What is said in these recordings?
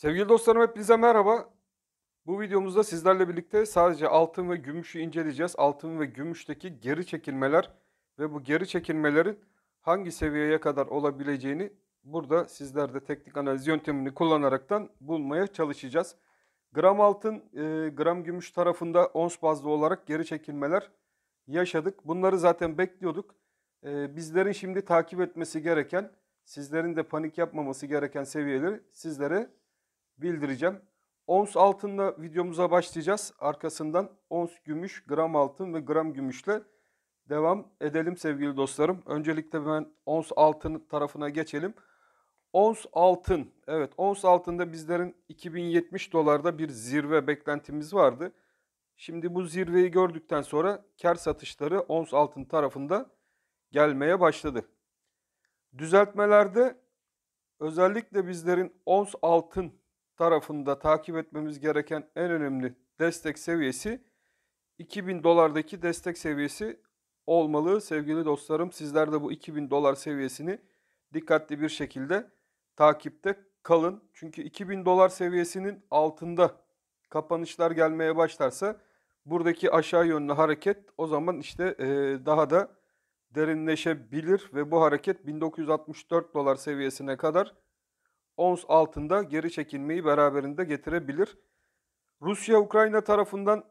Sevgili dostlarım, hepinize merhaba. Bu videomuzda sizlerle birlikte sadece altın ve gümüşü inceleyeceğiz. Altın ve gümüşteki geri çekilmeler ve bu geri çekilmelerin hangi seviyeye kadar olabileceğini burada sizler de teknik analiz yöntemini kullanaraktan bulmaya çalışacağız. Gram altın, gram gümüş tarafında ons bazlı olarak geri çekilmeler yaşadık. Bunları zaten bekliyorduk. Bizlerin şimdi takip etmesi gereken, sizlerin de panik yapmaması gereken seviyeleri sizlere bildireceğim. Ons altınla videomuza başlayacağız. Arkasından ons gümüş, gram altın ve gram gümüşle devam edelim sevgili dostlarım. Öncelikle ben ons altın tarafına geçelim. Ons altın. Evet, ons altında bizlerin 2070 dolarda bir zirve beklentimiz vardı. Şimdi bu zirveyi gördükten sonra kar satışları ons altın tarafında gelmeye başladı. Düzeltmelerde özellikle bizlerin ons altın tarafında takip etmemiz gereken en önemli destek seviyesi 2000 dolardaki destek seviyesi olmalı sevgili dostlarım. Sizler de bu 2000 dolar seviyesini dikkatli bir şekilde takipte kalın. Çünkü 2000 dolar seviyesinin altında kapanışlar gelmeye başlarsa buradaki aşağı yönlü hareket o zaman işte daha da derinleşebilir ve bu hareket 1964 dolar seviyesine kadar ons altında geri çekilmeyi beraberinde getirebilir. Rusya-Ukrayna tarafından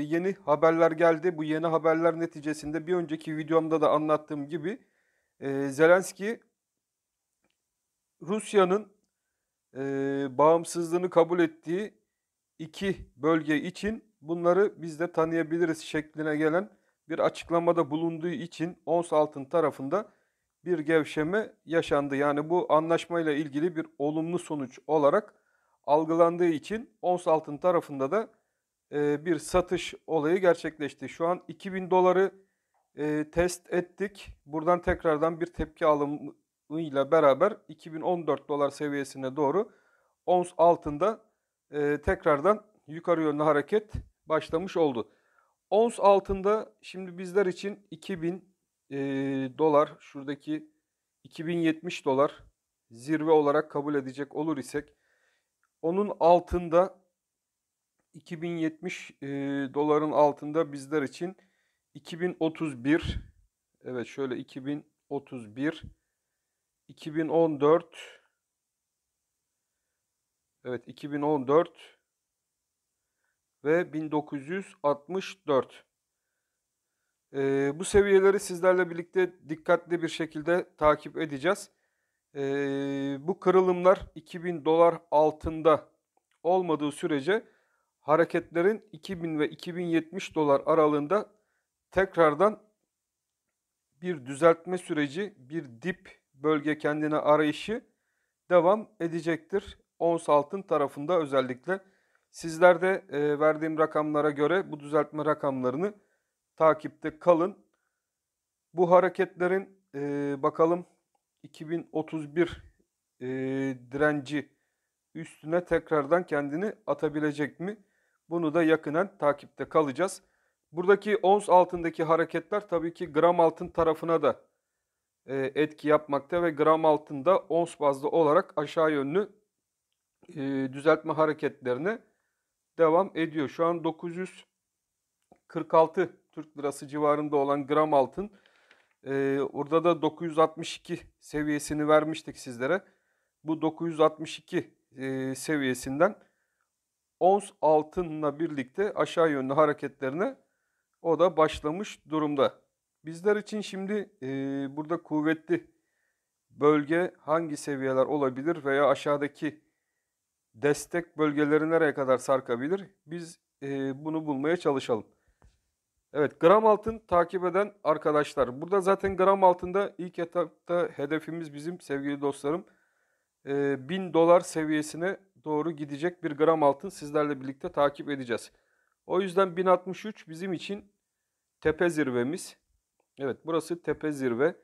yeni haberler geldi. Bu yeni haberler neticesinde bir önceki videomda da anlattığım gibi Zelenski Rusya'nın bağımsızlığını kabul ettiği iki bölge için bunları biz de tanıyabiliriz şekline gelen bir açıklamada bulunduğu için ons altın tarafında bir gevşeme yaşandı. Yani bu anlaşmayla ilgili bir olumlu sonuç olarak algılandığı için ons altın tarafında da bir satış olayı gerçekleşti. Şu an 2000 doları test ettik. Buradan tekrardan bir tepki alımıyla beraber 2014 dolar seviyesine doğru ons altında tekrardan yukarı yönlü hareket başlamış oldu. Ons altında şimdi bizler için 2000 dolar, şuradaki 2070 dolar zirve olarak kabul edecek olur isek, onun altında 2070 doların altında bizler için 2031, evet şöyle 2031, 2014, evet 2014 ve 1964. Bu seviyeleri sizlerle birlikte dikkatli bir şekilde takip edeceğiz. Bu kırılımlar 2000 dolar altında olmadığı sürece hareketlerin 2000 ve 2070 dolar aralığında tekrardan bir düzeltme süreci, bir dip bölge kendine arayışı devam edecektir. Ons altın tarafında özellikle sizler de verdiğim rakamlara göre bu düzeltme rakamlarını takipte kalın. Bu hareketlerin bakalım 2031 direnci üstüne tekrardan kendini atabilecek mi? Bunu da yakından takipte kalacağız. Buradaki ons altındaki hareketler tabii ki gram altın tarafına da etki yapmakta ve gram altında ons bazlı olarak aşağı yönlü düzeltme hareketlerine devam ediyor. Şu an 946 Türk lirası civarında olan gram altın, orada da 962 seviyesini vermiştik sizlere. Bu 962 seviyesinden ons altınla birlikte aşağı yönlü hareketlerine o da başlamış durumda. Bizler için şimdi burada kuvvetli bölge hangi seviyeler olabilir veya aşağıdaki destek bölgeleri nereye kadar sarkabilir? Biz bunu bulmaya çalışalım. Evet, gram altın takip eden arkadaşlar. Burada zaten gram altında ilk etapta hedefimiz bizim sevgili dostlarım 1000 dolar seviyesine doğru gidecek bir gram altın sizlerle birlikte takip edeceğiz. O yüzden 1063 bizim için tepe zirvemiz. Evet, burası tepe zirve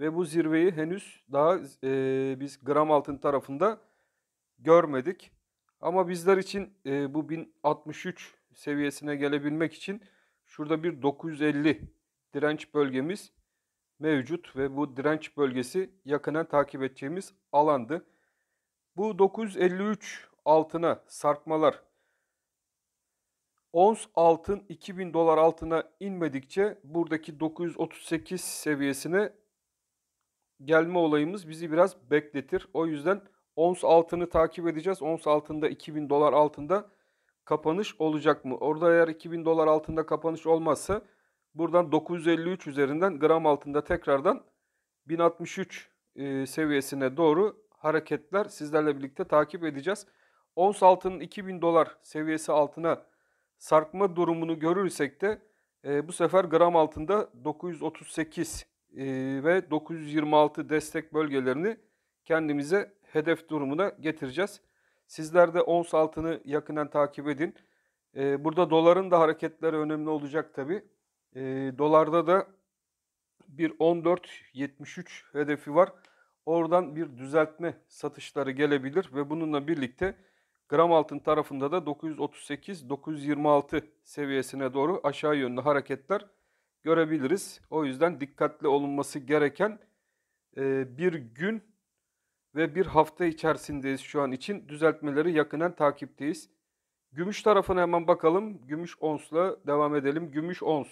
ve bu zirveyi henüz daha biz gram altın tarafında görmedik. Ama bizler için bu 1063 seviyesine gelebilmek için şurada bir 950 direnç bölgemiz mevcut ve bu direnç bölgesi yakından takip edeceğimiz alandı. Bu 953 altına sarkmalar, ons altın 2000 dolar altına inmedikçe buradaki 938 seviyesine gelme olayımız bizi biraz bekletir. O yüzden ons altını takip edeceğiz. Ons altında 2000 dolar altında kapanış olacak mı? Orada eğer 2000 dolar altında kapanış olmazsa buradan 953 üzerinden gram altında tekrardan 1063 seviyesine doğru hareketler sizlerle birlikte takip edeceğiz. Ons altının 2000 dolar seviyesi altına sarkma durumunu görürsek de bu sefer gram altında 938 ve 926 destek bölgelerini kendimize hedef durumuna getireceğiz. Sizler de ons altını yakından takip edin. Burada doların da hareketleri önemli olacak tabi. Dolarda da bir 14.73 hedefi var. Oradan bir düzeltme satışları gelebilir ve bununla birlikte gram altın tarafında da 938-926 seviyesine doğru aşağı yönlü hareketler görebiliriz. O yüzden dikkatli olunması gereken bir gün ve bir hafta içerisindeyiz şu an için. Düzeltmeleri yakından takipteyiz. Gümüş tarafına hemen bakalım. Gümüş onsla devam edelim. Gümüş ons.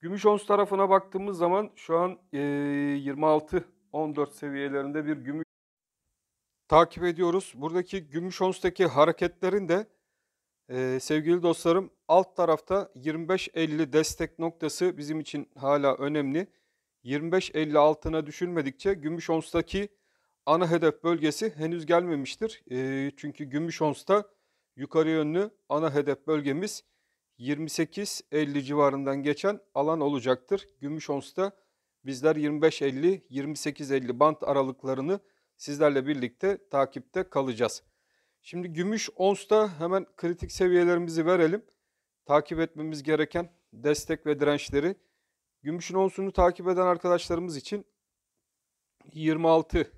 Gümüş ons tarafına baktığımız zaman şu an 26-14 seviyelerinde bir gümüş takip ediyoruz. Buradaki gümüş ons'taki hareketlerin de sevgili dostlarım alt tarafta 25.50 destek noktası bizim için hala önemli. 25.50 altına düşülmedikçe gümüş ons'taki ana hedef bölgesi henüz gelmemiştir. Çünkü gümüş ons'ta yukarı yönlü ana hedef bölgemiz 28.50 civarından geçen alan olacaktır. Gümüş ons'ta bizler 25.50-28.50 bant aralıklarını sizlerle birlikte takipte kalacağız. Şimdi gümüş ons'ta hemen kritik seviyelerimizi verelim. Takip etmemiz gereken destek ve dirençleri. Gümüşün ons'unu takip eden arkadaşlarımız için 26.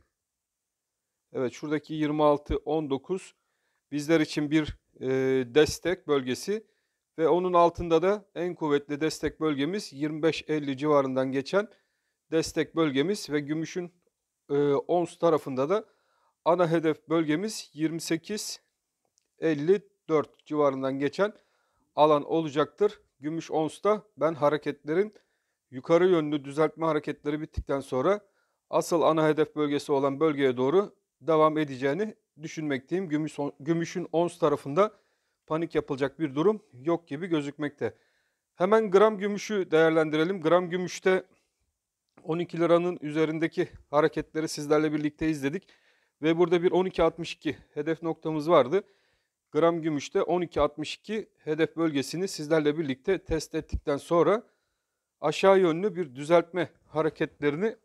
Evet, şuradaki 26-19 bizler için bir destek bölgesi ve onun altında da en kuvvetli destek bölgemiz 25-50 civarından geçen destek bölgemiz ve gümüşün ons tarafında da ana hedef bölgemiz 28-54 civarından geçen alan olacaktır. Gümüş ons'ta ben hareketlerin yukarı yönlü düzeltme hareketleri bittikten sonra asıl ana hedef bölgesi olan bölgeye doğru devam edeceğini düşünmekteyim. Gümüşün ons tarafında panik yapılacak bir durum yok gibi gözükmekte. Hemen gram gümüşü değerlendirelim. Gram gümüşte 12 liranın üzerindeki hareketleri sizlerle birlikte izledik. Ve burada bir 12.62 hedef noktamız vardı. Gram gümüşte 12.62 hedef bölgesini sizlerle birlikte test ettikten sonra aşağı yönlü bir düzeltme hareketlerini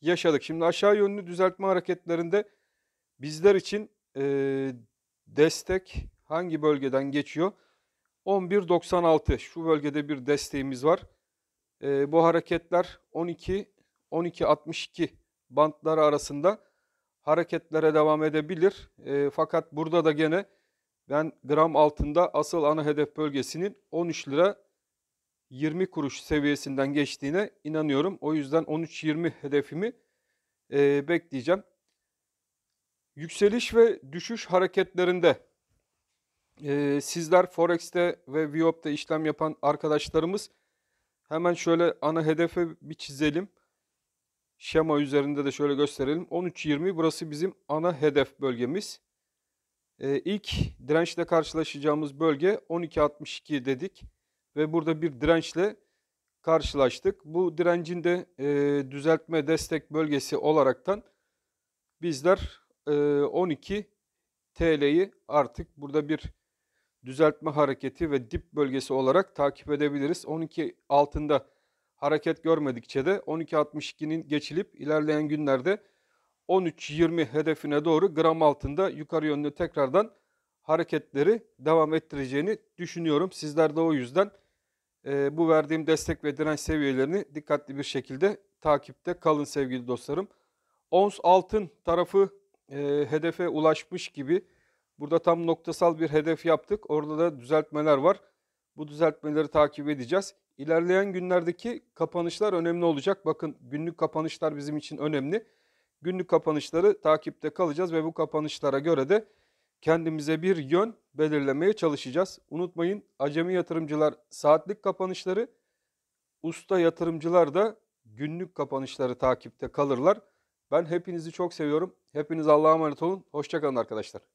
yaşadık. Şimdi aşağı yönlü düzeltme hareketlerinde bizler için destek hangi bölgeden geçiyor? 11.96 şu bölgede bir desteğimiz var. Bu hareketler 12-12.62 bantları arasında hareketlere devam edebilir. Fakat burada da gene ben gram altında asıl ana hedef bölgesinin 13 lira 20 kuruş seviyesinden geçtiğine inanıyorum. O yüzden 13.20 hedefimi bekleyeceğim. Yükseliş ve düşüş hareketlerinde sizler Forex'te ve Viop'ta işlem yapan arkadaşlarımız hemen şöyle ana hedefe bir çizelim. Şema üzerinde de şöyle gösterelim. 13.20 burası bizim ana hedef bölgemiz. İlk dirençle karşılaşacağımız bölge 12.62 dedik. Ve burada bir dirençle karşılaştık. Bu direncin de düzeltme destek bölgesi olaraktan bizler 12 TL'yi artık burada bir düzeltme hareketi ve dip bölgesi olarak takip edebiliriz. 12 altında hareket görmedikçe de 12.62'nin geçilip ilerleyen günlerde 13.20 hedefine doğru gram altında yukarı yönlü tekrardan hareketleri devam ettireceğini düşünüyorum. Sizler de o yüzden bu verdiğim destek ve direnç seviyelerini dikkatli bir şekilde takipte kalın sevgili dostlarım. Ons altın tarafı hedefe ulaşmış gibi. Burada tam noktasal bir hedef yaptık. Orada da düzeltmeler var. Bu düzeltmeleri takip edeceğiz. İlerleyen günlerdeki kapanışlar önemli olacak. Bakın günlük kapanışlar bizim için önemli. Günlük kapanışları takipte kalacağız ve bu kapanışlara göre de kendimize bir yön belirlemeye çalışacağız. Unutmayın, acemi yatırımcılar saatlik kapanışları, usta yatırımcılar da günlük kapanışları takipte kalırlar. Ben hepinizi çok seviyorum. Hepiniz Allah'a emanet olun. Hoşça kalın arkadaşlar.